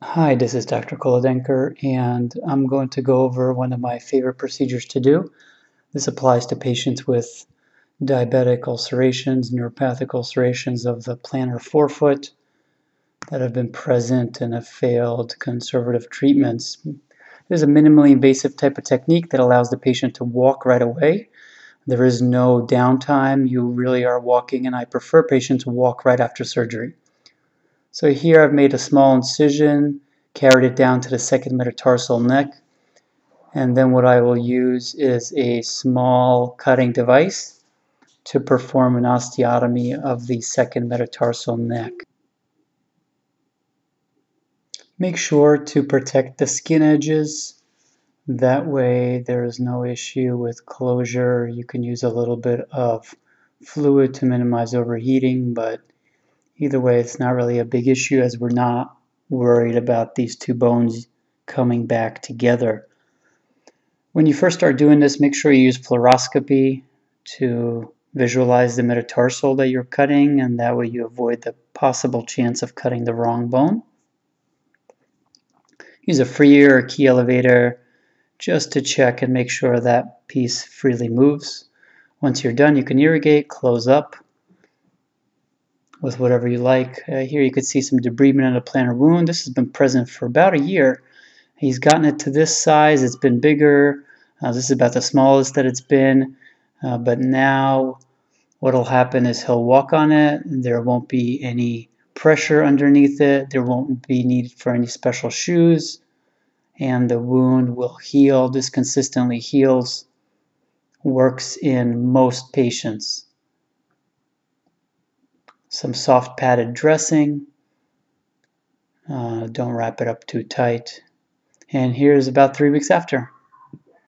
Hi, this is Dr. Kolodenker, and I'm going to go over one of my favorite procedures to do. This applies to patients with diabetic ulcerations, neuropathic ulcerations of the plantar forefoot that have been present and have failed conservative treatments. It is a minimally invasive type of technique that allows the patient to walk right away. There is no downtime. You really are walking, and I prefer patients walk right after surgery. So here I've made a small incision, carried it down to the second metatarsal neck, and then what I will use is a small cutting device to perform an osteotomy of the second metatarsal neck. Make sure to protect the skin edges. That way there is no issue with closure. You can use a little bit of fluid to minimize overheating, but either way, it's not really a big issue as we're not worried about these two bones coming back together. When you first start doing this, make sure you use fluoroscopy to visualize the metatarsal that you're cutting, and that way you avoid the possible chance of cutting the wrong bone. Use a free or key elevator just to check and make sure that piece freely moves. Once you're done, you can irrigate, close up with whatever you like. Here you could see some debridement of the plantar wound. This has been present for about a year. He's gotten it to this size. It's been bigger. This is about the smallest that it's been. But now what'll happen is he'll walk on it. There won't be any pressure underneath it. There won't be need for any special shoes. And the wound will heal. This consistently heals. Works in most patients. Some soft padded dressing, don't wrap it up too tight, and here's about 3 weeks after.